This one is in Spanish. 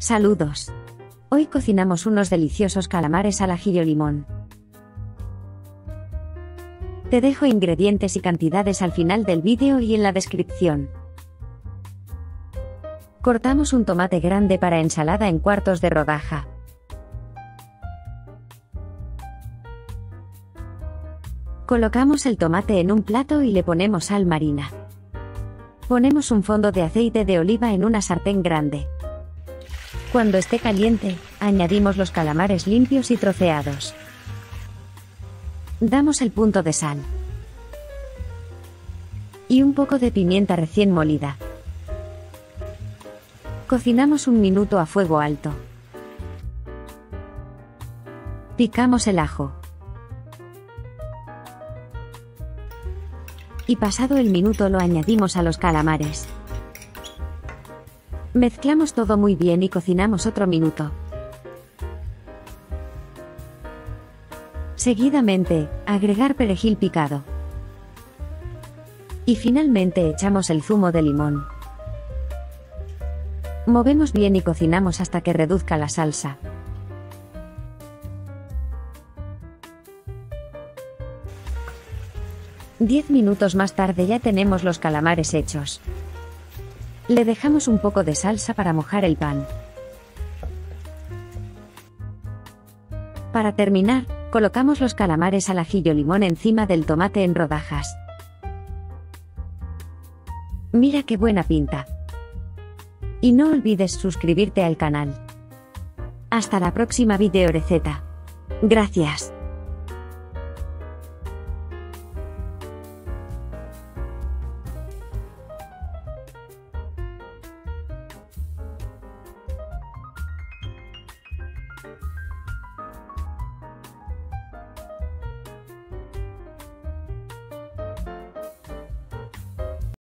Saludos. Hoy cocinamos unos deliciosos calamares al ajillo limón. Te dejo ingredientes y cantidades al final del vídeo y en la descripción. Cortamos un tomate grande para ensalada en cuartos de rodaja. Colocamos el tomate en un plato y le ponemos sal marina. Ponemos un fondo de aceite de oliva en una sartén grande. Cuando esté caliente, añadimos los calamares limpios y troceados. Damos el punto de sal. Y un poco de pimienta recién molida. Cocinamos un minuto a fuego alto. Picamos el ajo. Y pasado el minuto lo añadimos a los calamares. Mezclamos todo muy bien y cocinamos otro minuto. Seguidamente, agregar perejil picado. Y finalmente echamos el zumo de limón. Movemos bien y cocinamos hasta que reduzca la salsa. Diez minutos más tarde ya tenemos los calamares hechos. Le dejamos un poco de salsa para mojar el pan. Para terminar, colocamos los calamares al ajillo limón encima del tomate en rodajas. Mira qué buena pinta. Y no olvides suscribirte al canal. Hasta la próxima videoreceta. Gracias.